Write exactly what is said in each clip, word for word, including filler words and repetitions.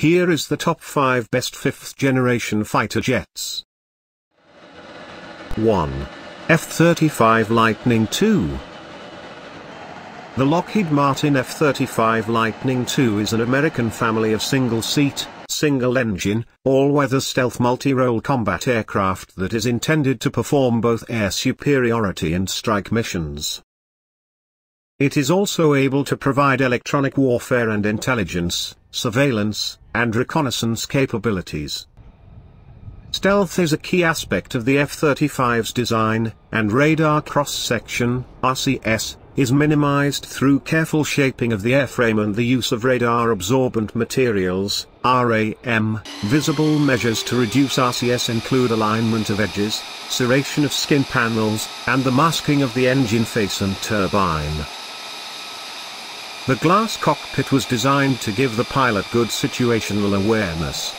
Here is the top five best fifth generation fighter jets. one. F thirty-five Lightning two. The Lockheed Martin F thirty-five Lightning two is an American family of single-seat, single-engine, all-weather stealth multi-role combat aircraft that is intended to perform both air superiority and strike missions. It is also able to provide electronic warfare and intelligence, surveillance, and reconnaissance capabilities. Stealth is a key aspect of the F thirty-five's design, and radar cross-section, R C S, is minimized through careful shaping of the airframe and the use of radar-absorbent materials, RAM. Visible measures to reduce R C S include alignment of edges, serration of skin panels, and the masking of the engine face and turbine. The glass cockpit was designed to give the pilot good situational awareness.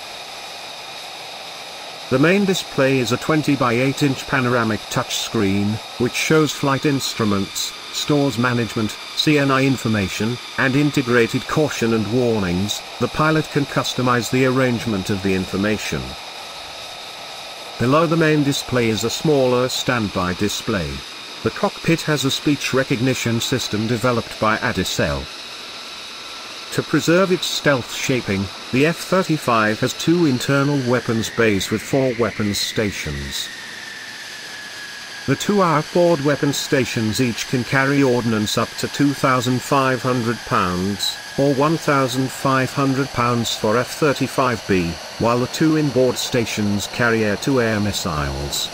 The main display is a twenty by eight inch panoramic touchscreen, which shows flight instruments, stores management, C N I information, and integrated caution and warnings. The pilot can customize the arrangement of the information. Below the main display is a smaller standby display. The cockpit has a speech recognition system developed by A D I S L. To preserve its stealth shaping, the F thirty-five has two internal weapons bays with four weapons stations. The two outboard weapons stations each can carry ordnance up to two thousand five hundred pounds, or one thousand five hundred pounds for F thirty-five B, while the two inboard stations carry air-to-air missiles.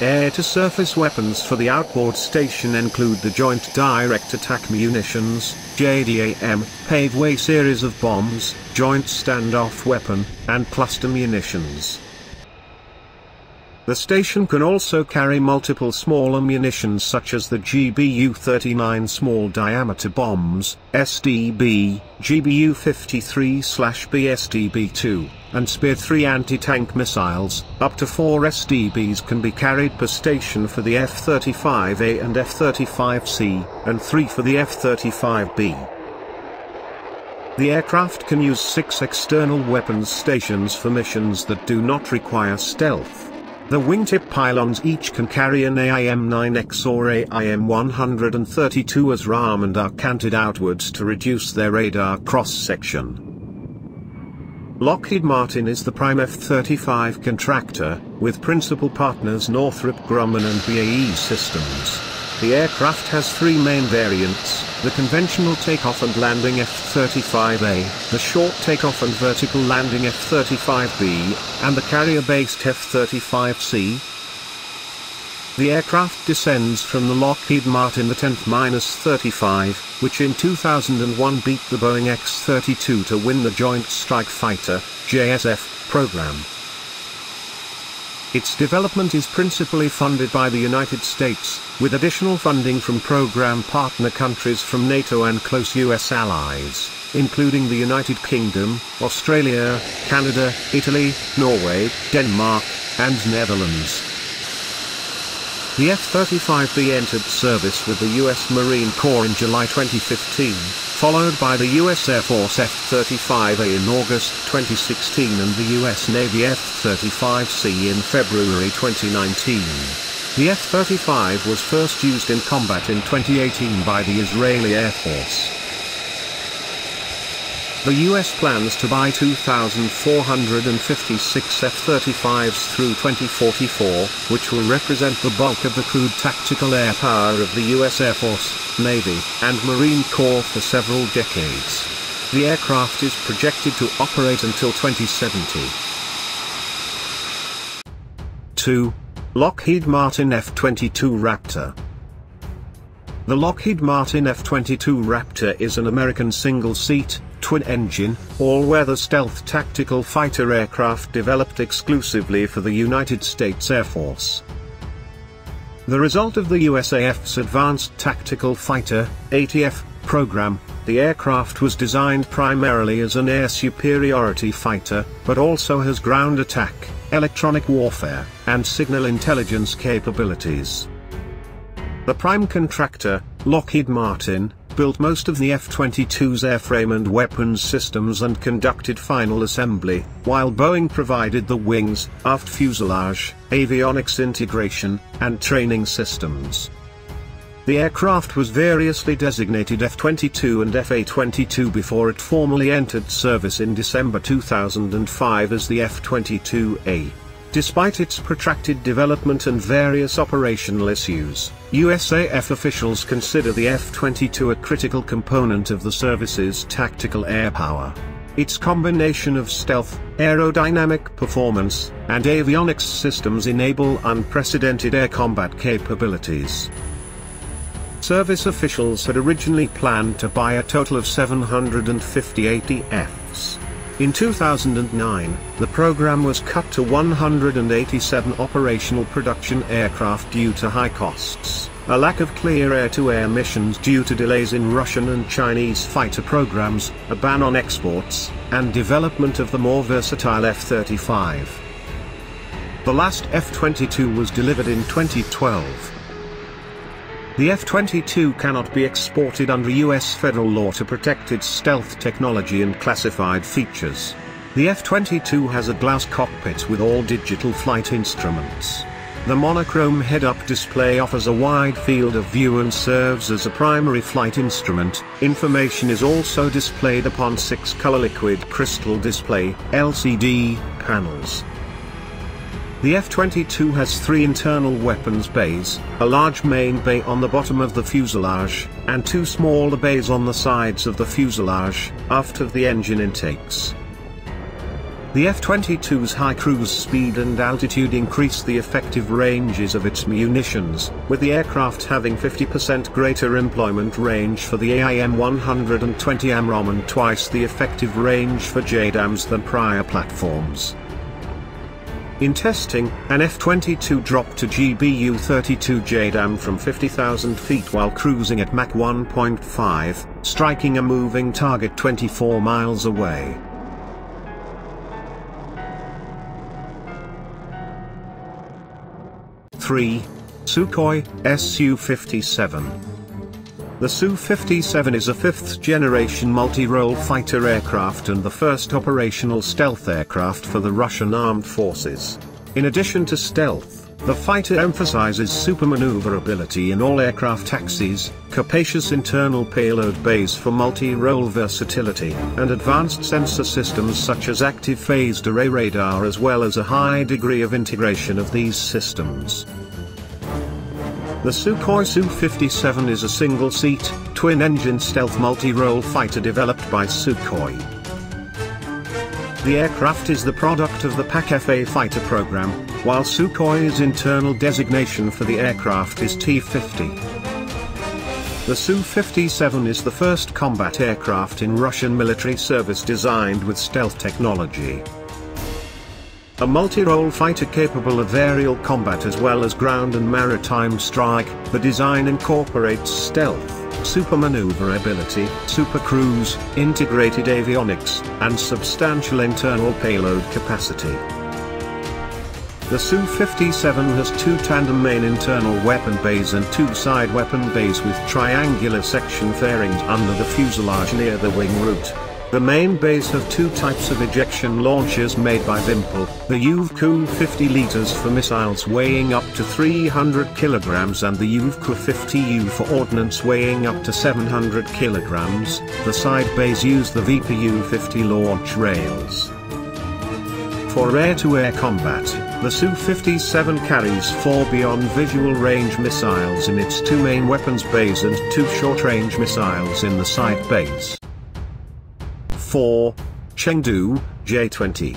Air-to-surface weapons for the outboard station include the Joint Direct Attack Munitions, J D A M, Paveway series of bombs, Joint Standoff Weapon, and cluster munitions. The station can also carry multiple smaller munitions such as the G B U thirty-nine small diameter bombs, S D B, G B U fifty-three B S D B two, and Spear three anti-tank missiles. Up to four S D Bs can be carried per station for the F thirty-five A and F thirty-five C, and three for the F thirty-five B. The aircraft can use six external weapons stations for missions that do not require stealth. The wingtip pylons each can carry an A I M nine X or A I M one thirty-two as RAM and are canted outwards to reduce their radar cross-section. Lockheed Martin is the prime F thirty-five contractor, with principal partners Northrop Grumman and B A E Systems. The aircraft has three main variants: the conventional takeoff and landing F thirty-five A, the short takeoff and vertical landing F thirty-five B, and the carrier-based F thirty-five C. The aircraft descends from the Lockheed Martin the ten thirty-five, which in two thousand one beat the Boeing X thirty-two to win the Joint Strike Fighter, J S F, program. Its development is principally funded by the United States, with additional funding from program partner countries from NATO and close U S allies, including the United Kingdom, Australia, Canada, Italy, Norway, Denmark, and Netherlands. The F thirty-five B entered service with the U S Marine Corps in July twenty fifteen, followed by the U S Air Force F thirty-five A in August twenty sixteen and the U S Navy F thirty-five C in February twenty nineteen. The F thirty-five was first used in combat in twenty eighteen by the Israeli Air Force. The U S plans to buy two thousand four hundred fifty-six F thirty-fives through twenty forty-four, which will represent the bulk of the crewed tactical air power of the U S Air Force, Navy, and Marine Corps for several decades. The aircraft is projected to operate until twenty seventy. two. Lockheed Martin F twenty-two Raptor. The Lockheed Martin F twenty-two Raptor is an American single-seat, twin-engine, all-weather stealth tactical fighter aircraft developed exclusively for the United States Air Force. The result of the U S A F's Advanced Tactical Fighter, A T F, program, the aircraft was designed primarily as an air superiority fighter, but also has ground attack, electronic warfare, and signal intelligence capabilities. The prime contractor, Lockheed Martin, built most of the F twenty-two's airframe and weapons systems and conducted final assembly, while Boeing provided the wings, aft fuselage, avionics integration, and training systems. The aircraft was variously designated F twenty-two and F A twenty-two before it formally entered service in December two thousand five as the F twenty-two A. Despite its protracted development and various operational issues, U S A F officials consider the F twenty-two a critical component of the service's tactical air power. Its combination of stealth, aerodynamic performance, and avionics systems enable unprecedented air combat capabilities. Service officials had originally planned to buy a total of seven hundred fifty A T Fs. In two thousand nine, the program was cut to one hundred eighty-seven operational production aircraft due to high costs, a lack of clear air-to-air missions due to delays in Russian and Chinese fighter programs, a ban on exports, and development of the more versatile F thirty-five. The last F twenty-two was delivered in twenty twelve. The F twenty-two cannot be exported under U S federal law to protect its stealth technology and classified features. The F twenty-two has a glass cockpit with all digital flight instruments. The monochrome head-up display offers a wide field of view and serves as a primary flight instrument. Information is also displayed upon six color liquid crystal display L C D panels. The F twenty-two has three internal weapons bays, a large main bay on the bottom of the fuselage, and two smaller bays on the sides of the fuselage, aft of the engine intakes. The F twenty-two's high cruise speed and altitude increase the effective ranges of its munitions, with the aircraft having fifty percent greater employment range for the A I M one hundred twenty A M R O M and twice the effective range for J DAMs than prior platforms. In testing, an F twenty-two dropped to G B U thirty-two J DAM from fifty thousand feet while cruising at Mach one point five, striking a moving target twenty-four miles away. three. Sukhoi, S U fifty-seven. The S U fifty-seven is a fifth-generation multi-role fighter aircraft and the first operational stealth aircraft for the Russian armed forces. In addition to stealth, the fighter emphasizes supermaneuverability in all aircraft axes, capacious internal payload bays for multi-role versatility, and advanced sensor systems such as active phased array radar, as well as a high degree of integration of these systems. The Sukhoi S U fifty-seven is a single-seat, twin-engine stealth multi-role fighter developed by Sukhoi. The aircraft is the product of the P A K F A fighter program, while Sukhoi's internal designation for the aircraft is T fifty. The S U fifty-seven is the first combat aircraft in Russian military service designed with stealth technology. A multi-role fighter capable of aerial combat as well as ground and maritime strike, the design incorporates stealth, super maneuverability, super cruise, integrated avionics, and substantial internal payload capacity. The S U fifty-seven has two tandem main internal weapon bays and two side weapon bays with triangular section fairings under the fuselage near the wing root. The main bays have two types of ejection launchers made by VIMPL, the U V C U fifty liters for missiles weighing up to three hundred kilograms and the U V C U fifty U for ordnance weighing up to seven hundred kilograms. The side bays use the V P U fifty launch rails. For air-to-air combat, the S U fifty-seven carries four beyond visual range missiles in its two main weapons bays and two short-range missiles in the side bays. four. Chengdu, J twenty.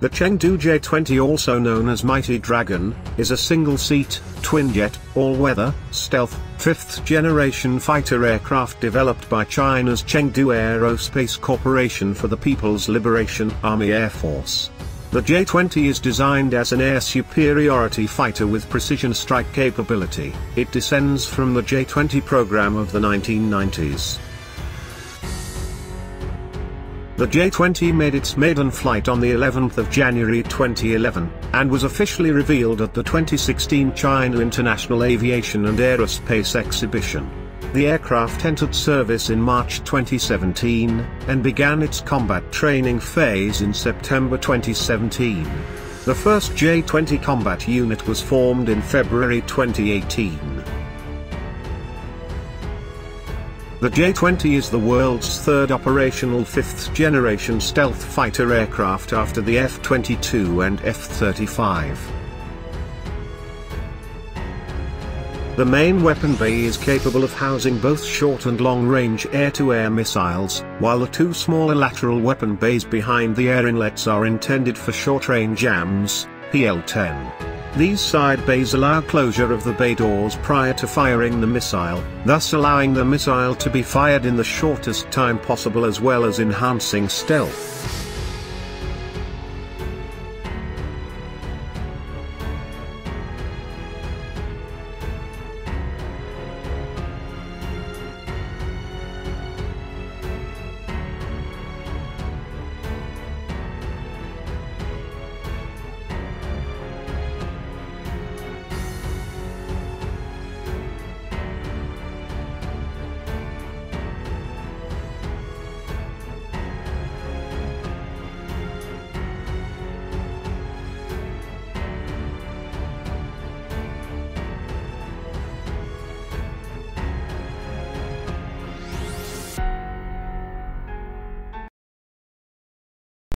The Chengdu J twenty, also known as Mighty Dragon, is a single-seat, twin-jet, all-weather, stealth, fifth-generation fighter aircraft developed by China's Chengdu Aerospace Corporation for the People's Liberation Army Air Force. The J twenty is designed as an air superiority fighter with precision strike capability. It descends from the J twenty program of the nineteen nineties. The J twenty made its maiden flight on the eleventh of January twenty eleven, and was officially revealed at the twenty sixteen China International Aviation and Aerospace Exhibition. The aircraft entered service in March twenty seventeen, and began its combat training phase in September twenty seventeen. The first J twenty combat unit was formed in February twenty eighteen. The J twenty is the world's third operational fifth-generation stealth fighter aircraft after the F twenty-two and F thirty-five. The main weapon bay is capable of housing both short- and long-range air-to-air missiles, while the two smaller lateral weapon bays behind the air inlets are intended for short-range A M S, P L ten. These side bays allow closure of the bay doors prior to firing the missile, thus allowing the missile to be fired in the shortest time possible as well as enhancing stealth.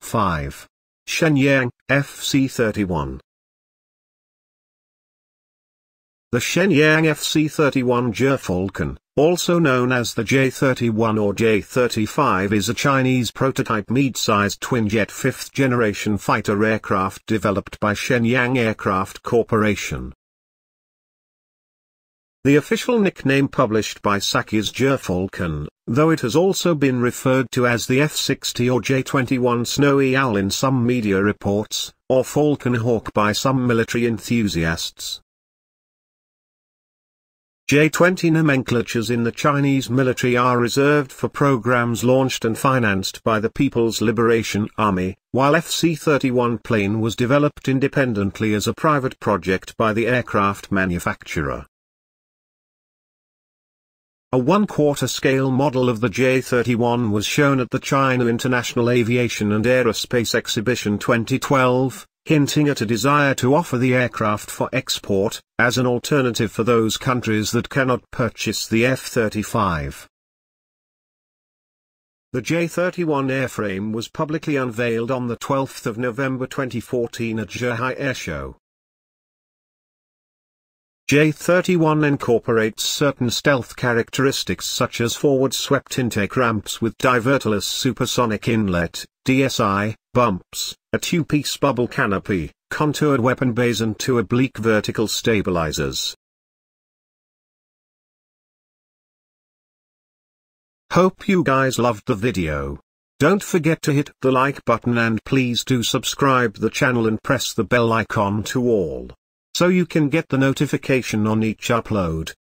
five. Shenyang, F C thirty-one. The Shenyang F C thirty-one Gerfalcon, also known as the J thirty-one or J thirty-five, is a Chinese prototype mid-sized twin-jet fifth-generation fighter aircraft developed by Shenyang Aircraft Corporation. The official nickname published by S A C is Gerfalcon, though it has also been referred to as the F sixty or J twenty-one Snowy Owl in some media reports, or Falcon Hawk by some military enthusiasts. J twenty nomenclatures in the Chinese military are reserved for programs launched and financed by the People's Liberation Army, while F C thirty-one plane was developed independently as a private project by the aircraft manufacturer. A one-quarter scale model of the J thirty-one was shown at the China International Aviation and Aerospace Exhibition twenty twelve, hinting at a desire to offer the aircraft for export, as an alternative for those countries that cannot purchase the F thirty-five. The J thirty-one airframe was publicly unveiled on the twelfth of November twenty fourteen at Zhuhai Airshow. J thirty-one incorporates certain stealth characteristics such as forward-swept intake ramps with diverterless supersonic inlet, D S I, bumps, a two-piece bubble canopy, contoured weapon bays and two oblique vertical stabilizers. Hope you guys loved the video. Don't forget to hit the like button and please do subscribe the channel and press the bell icon to all, so you can get the notification on each upload.